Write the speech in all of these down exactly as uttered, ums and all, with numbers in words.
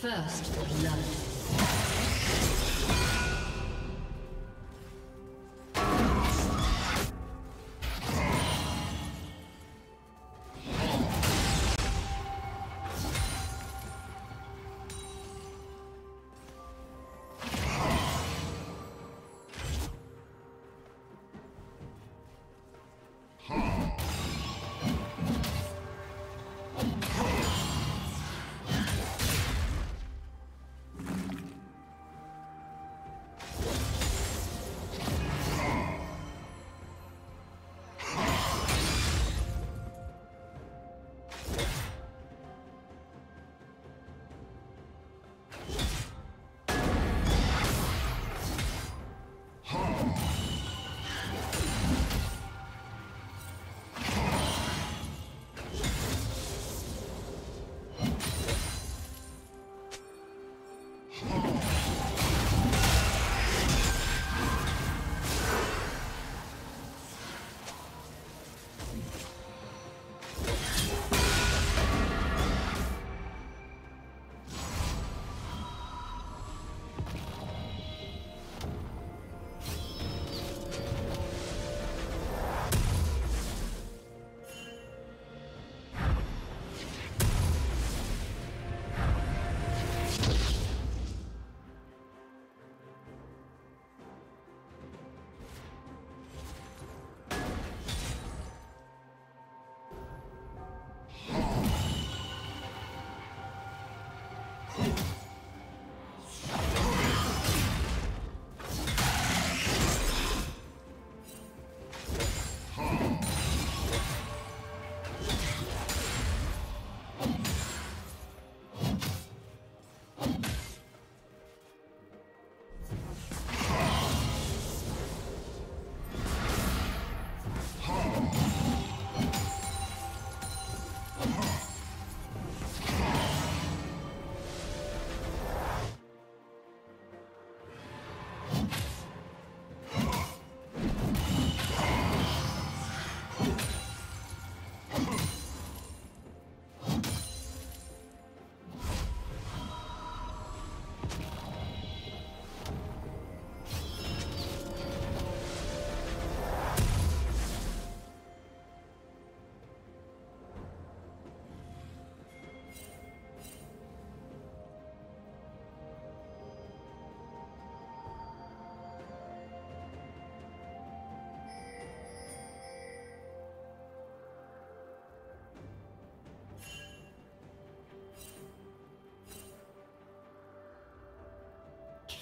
First love.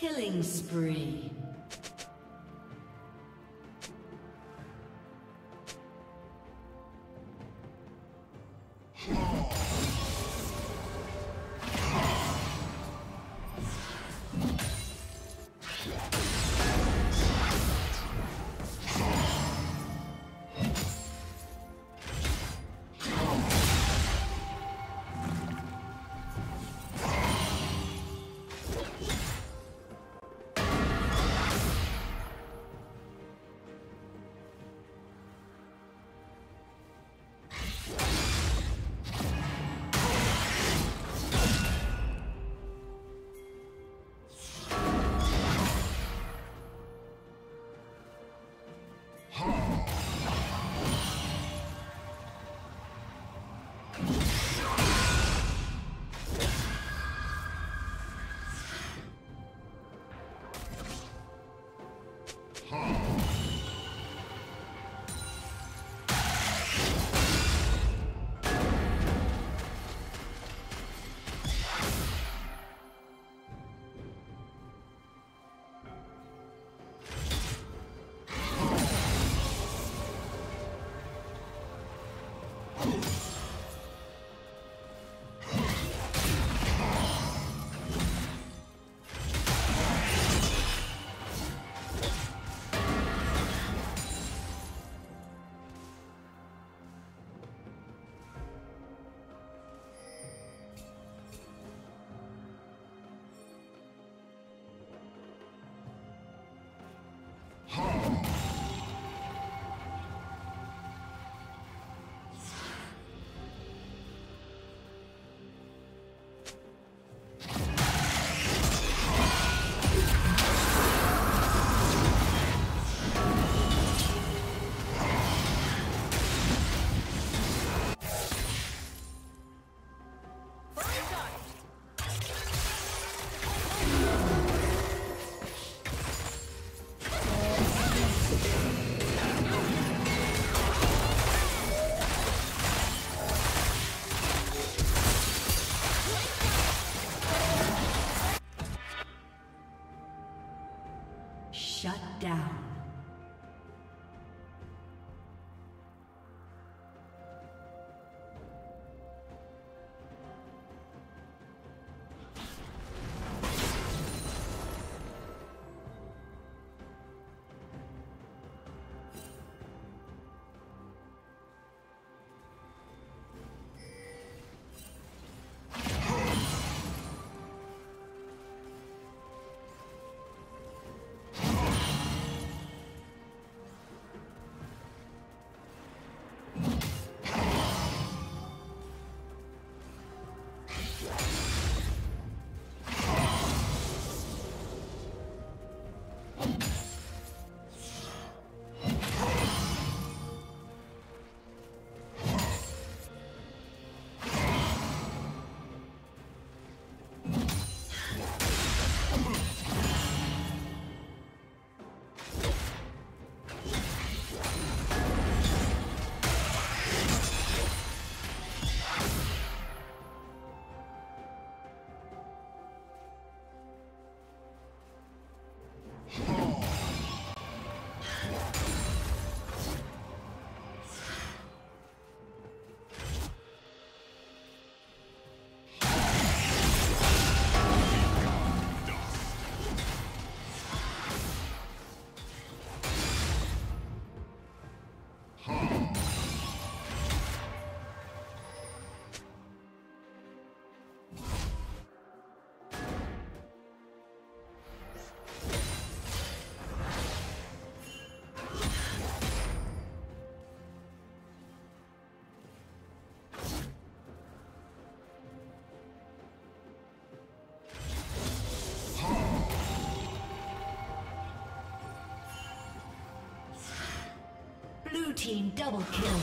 Killing spree. team double kill.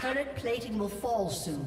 Turret plating will fall soon.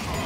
Oh.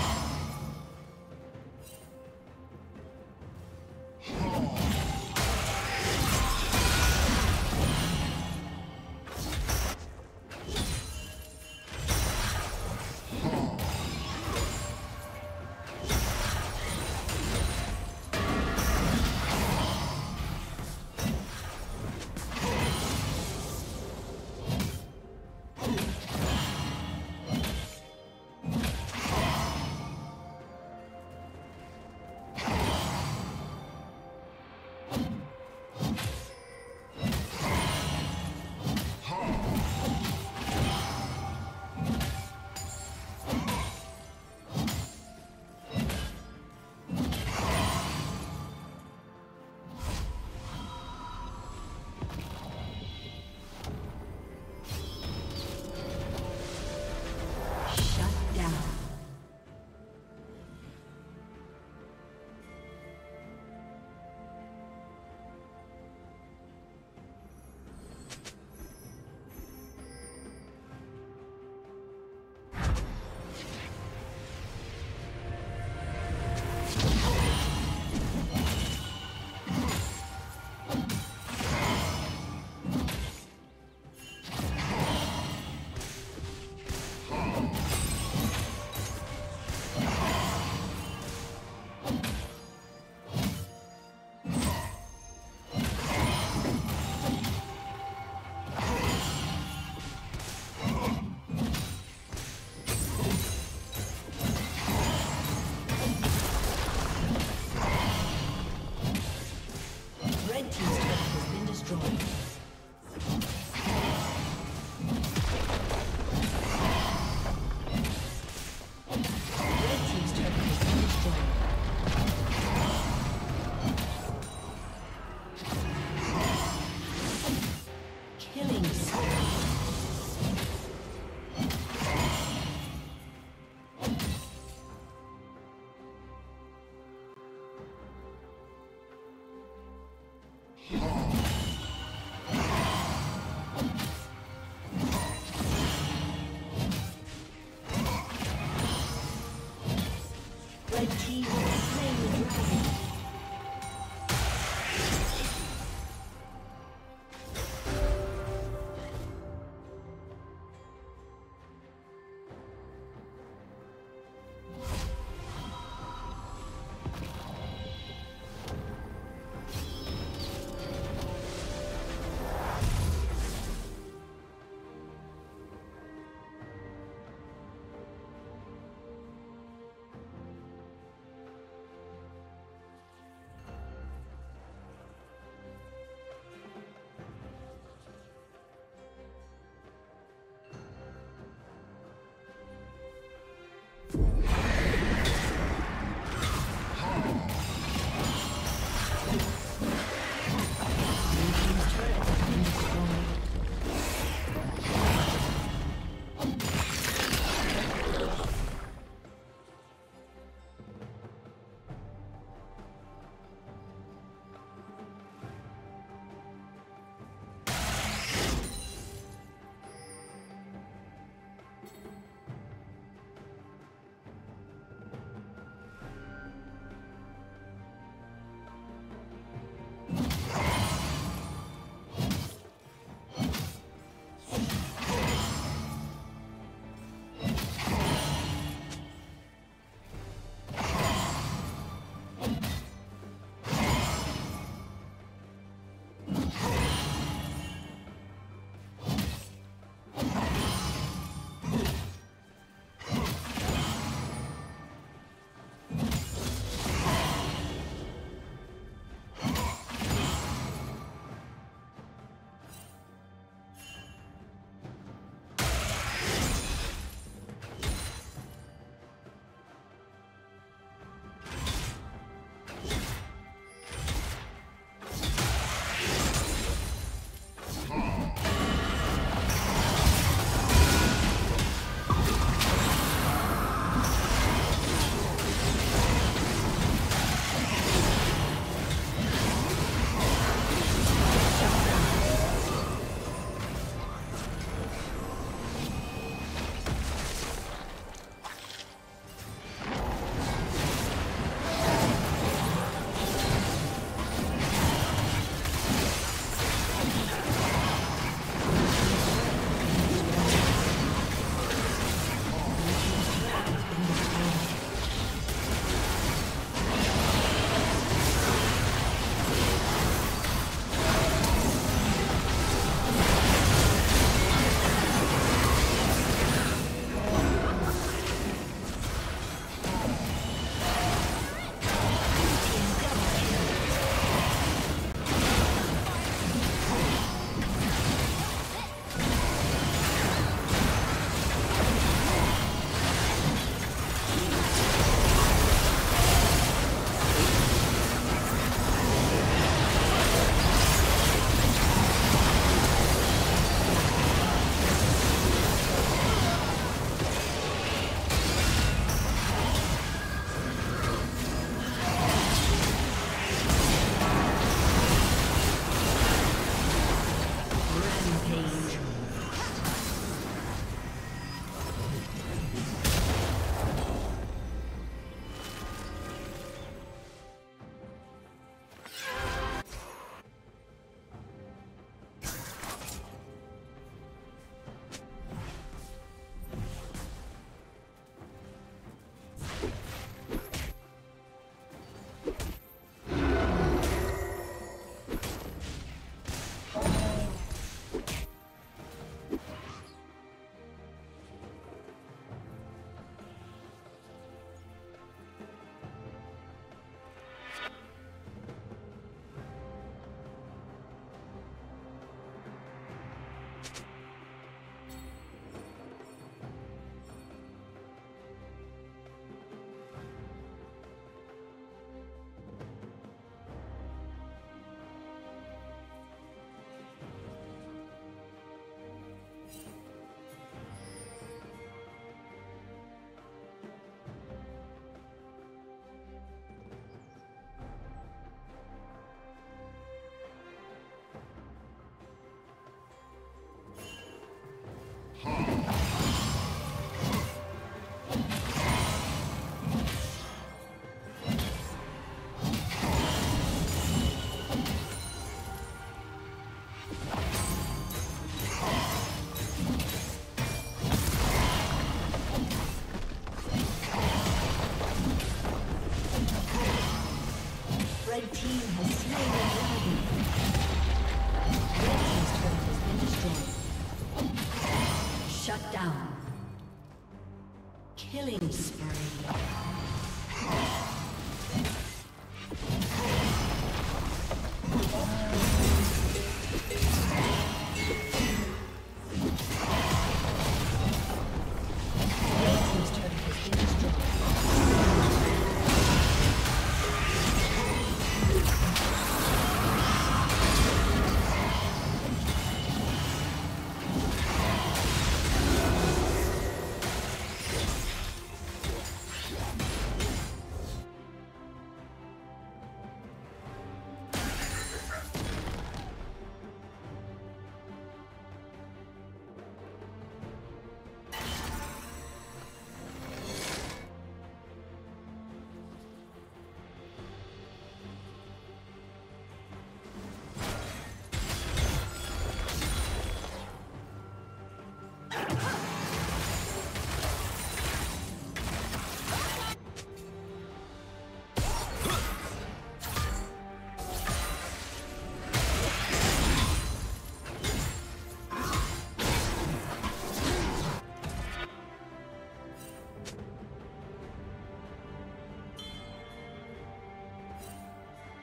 Killing spree.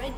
Red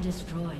Destroyed.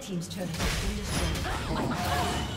Team's turret has been destroyed.